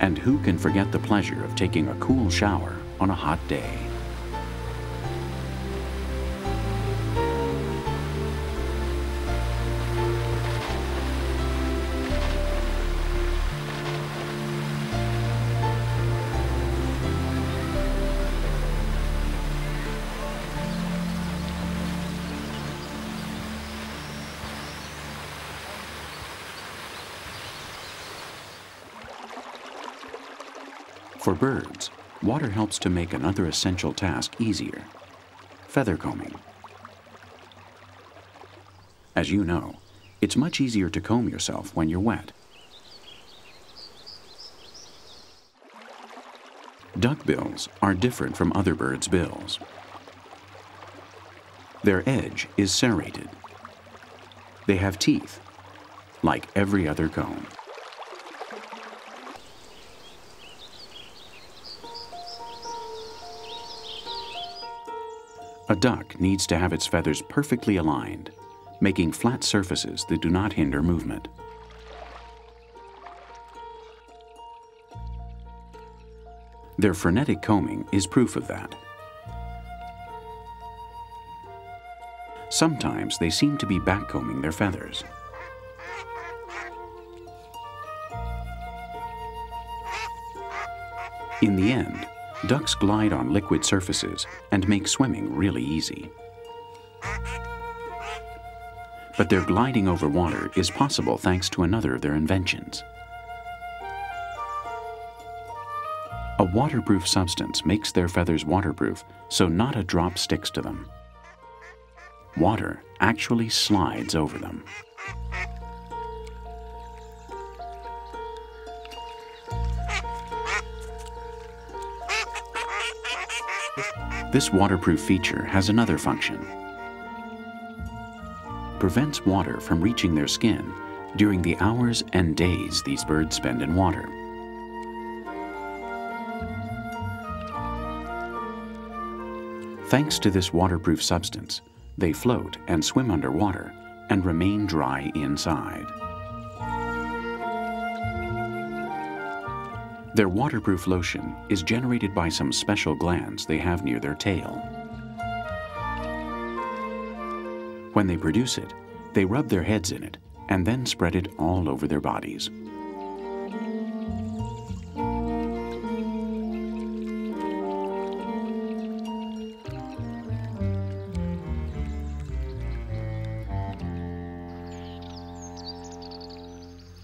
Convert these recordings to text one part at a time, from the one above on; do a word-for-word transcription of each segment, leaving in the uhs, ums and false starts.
And who can forget the pleasure of taking a cool shower on a hot day? For birds, water helps to make another essential task easier, feather combing. As you know, it's much easier to comb yourself when you're wet. Duck bills are different from other birds' bills. Their edge is serrated. They have teeth, like every other comb. A duck needs to have its feathers perfectly aligned, making flat surfaces that do not hinder movement. Their frenetic combing is proof of that. Sometimes they seem to be backcombing their feathers. In the end, ducks glide on liquid surfaces and make swimming really easy. But their gliding over water is possible thanks to another of their inventions. A waterproof substance makes their feathers waterproof so not a drop sticks to them. Water actually slides over them. This waterproof feature has another function. Prevents water from reaching their skin during the hours and days these birds spend in water. Thanks to this waterproof substance, they float and swim underwater and remain dry inside. Their waterproof lotion is generated by some special glands they have near their tail. When they produce it, they rub their heads in it and then spread it all over their bodies.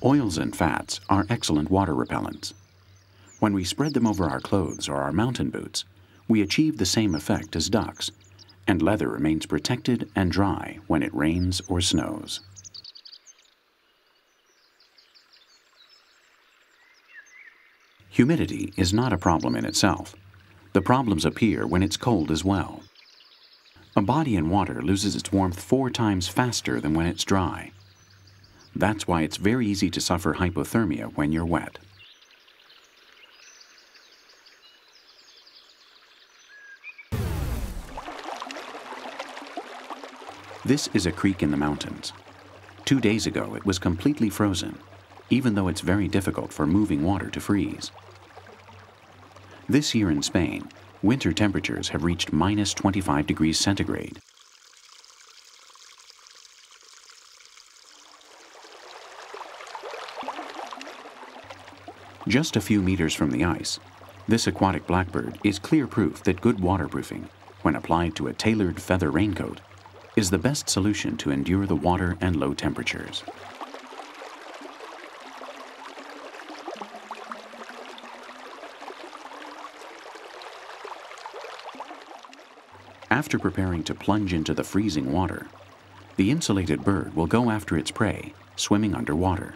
Oils and fats are excellent water repellents. When we spread them over our clothes or our mountain boots, we achieve the same effect as ducks, and leather remains protected and dry when it rains or snows. Humidity is not a problem in itself. The problems appear when it's cold as well. A body in water loses its warmth four times faster than when it's dry. That's why it's very easy to suffer hypothermia when you're wet. This is a creek in the mountains. Two days ago, it was completely frozen, even though it's very difficult for moving water to freeze. This year in Spain, winter temperatures have reached minus twenty-five degrees centigrade. Just a few meters from the ice, this aquatic blackbird is clear proof that good waterproofing, when applied to a tailored feather raincoat, is the best solution to endure the water and low temperatures. After preparing to plunge into the freezing water, the insulated bird will go after its prey, swimming underwater.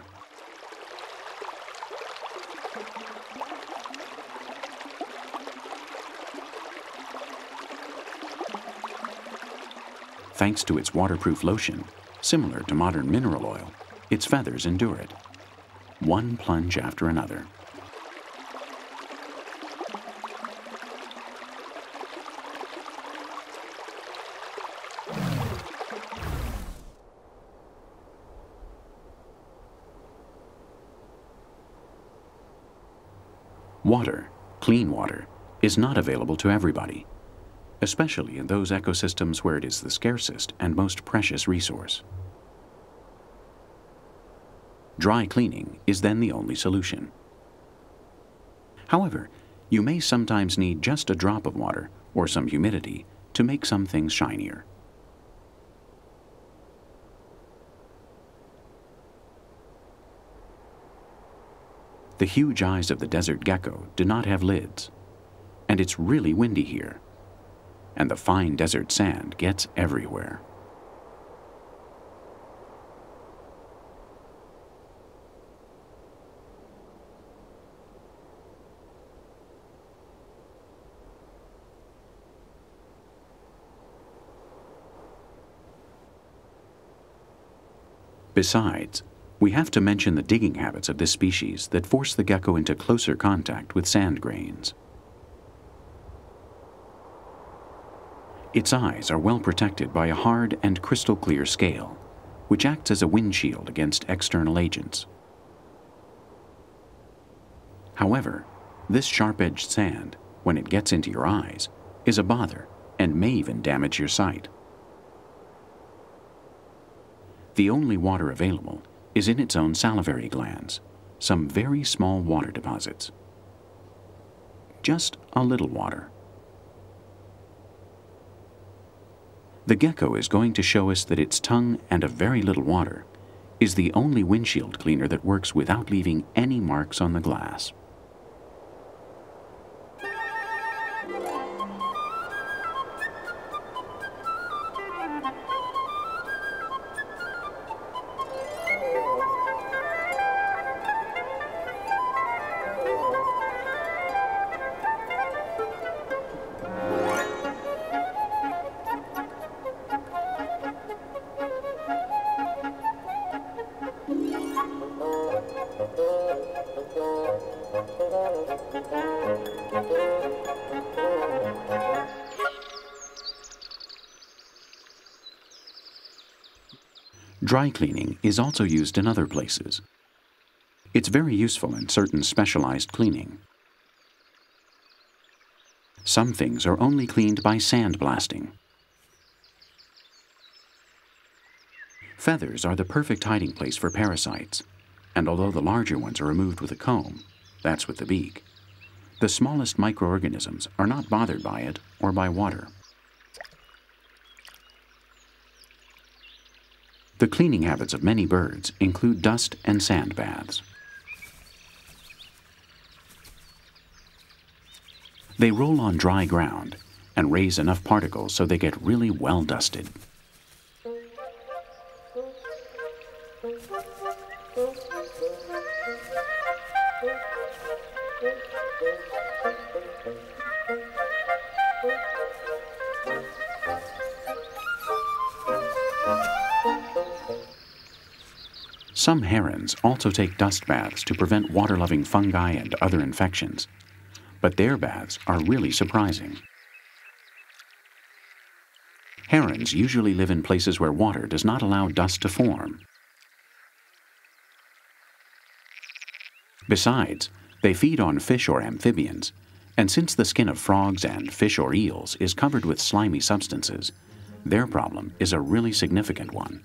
Thanks to its waterproof lotion, similar to modern mineral oil, its feathers endure it. One plunge after another. Water, clean water, is not available to everybody, especially in those ecosystems where it is the scarcest and most precious resource. Dry cleaning is then the only solution. However, you may sometimes need just a drop of water or some humidity to make some things shinier. The huge eyes of the desert gecko do not have lids, and it's really windy here, and the fine desert sand gets everywhere. Besides, we have to mention the digging habits of this species that force the gecko into closer contact with sand grains. Its eyes are well protected by a hard and crystal clear scale, which acts as a windshield against external agents. However, this sharp-edged sand, when it gets into your eyes, is a bother and may even damage your sight. The only water available is in its own salivary glands, some very small water deposits. Just a little water. The gecko is going to show us that its tongue and a very little water is the only windshield cleaner that works without leaving any marks on the glass. Dry cleaning is also used in other places. It's very useful in certain specialized cleaning. Some things are only cleaned by sand blasting. Feathers are the perfect hiding place for parasites, and although the larger ones are removed with a comb, that's with the beak, the smallest microorganisms are not bothered by it or by water. The cleaning habits of many birds include dust and sand baths. They roll on dry ground and raise enough particles so they get really well dusted. Some herons also take dust baths to prevent water-loving fungi and other infections, but their baths are really surprising. Herons usually live in places where water does not allow dust to form. Besides, they feed on fish or amphibians, and since the skin of frogs and fish or eels is covered with slimy substances, their problem is a really significant one.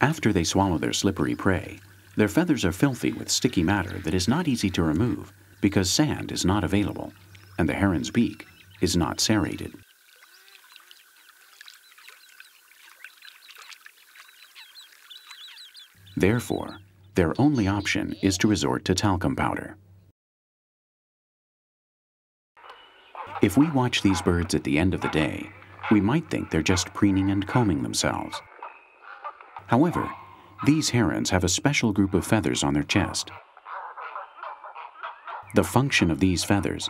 After they swallow their slippery prey, their feathers are filthy with sticky matter that is not easy to remove because sand is not available and the heron's beak is not serrated. Therefore, their only option is to resort to talcum powder. If we watch these birds at the end of the day, we might think they're just preening and combing themselves. However, these herons have a special group of feathers on their chest. The function of these feathers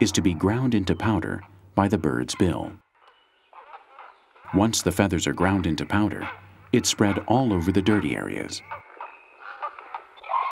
is to be ground into powder by the bird's bill. Once the feathers are ground into powder, It spread all over the dirty areas.